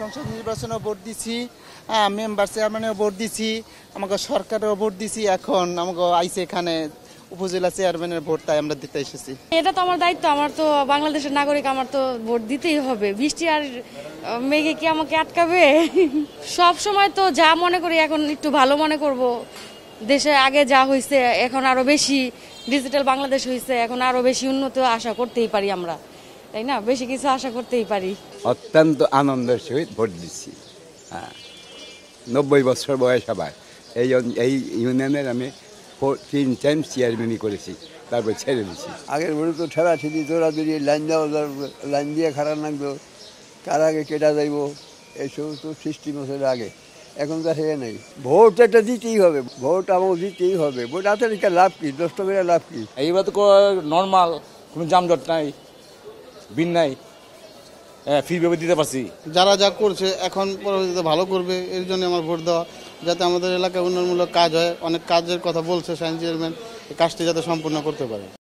সংসদ নির্বাচনেও ভোট দিছি, মেম্বার চেয়ারম্যানেও ভোট দিছি, আমাকে সরকারেও ভোট দিছি, এখন আমাকে আইসে এখানে উপজেলা চেয়ারম্যানের ভোট, তাই আমরা দিতে এসেছি। এটা তো আমার দায়িত্ব, আমার তো বাংলাদেশের নাগরিক, আমার তো ভোট দিতেই হবে। বৃষ্টি আর মেঘে কি আমাকে আটকাবে? সব সময় তো যা মনে করি এখন একটু ভালো মনে করব। দেশে আগে যা হয়েছে এখন আরো বেশি, ডিজিটাল বাংলাদেশ হয়েছে এখন আরো বেশি উন্নত আশা করতেই পারি আমরা, তাই না? বেশি কিছু আশা করতেই পারি। অত্যন্ত আনন্দের সহিত ভোট দিচ্ছি। হ্যাঁ, 90 বছর বয়স আমার। এই ইউনিয়নের আমি 3 টাইম চেয়ারম্যানই করেছি, তারপর ছেড়ে দিচ্ছি। আগের ভোটে তো ঠেলা ঠেলি তোরা যদি লাইন দেওয়া, লাইন দিয়ে খারা লাগলো, কার আগে কেটা যাইব, এইসব তো 60 বছর আগে। এখন তো সে নেই, ভোট একটা দিতেই হবে, ভোট আমার দিতেই হবে। ভোট আছে একটা লাভ কি, 10 টাকা লাভ কি? এইবার তো নর্মাল, কোনো জামজট নাই, বিন নাই, ফি ভেবে দিতে পারছি। যারা যা করছে এখন পরবর্তীতে ভালো করবে, এর জন্য আমার ভোট দেওয়া, যাতে আমাদের এলাকায় উন্নয়নমূলক কাজ হয়। অনেক কাজের কথা বলছে সায়েন্স চেয়ারম্যান, এই কাজটি যাতে সম্পূর্ণ করতে পারে।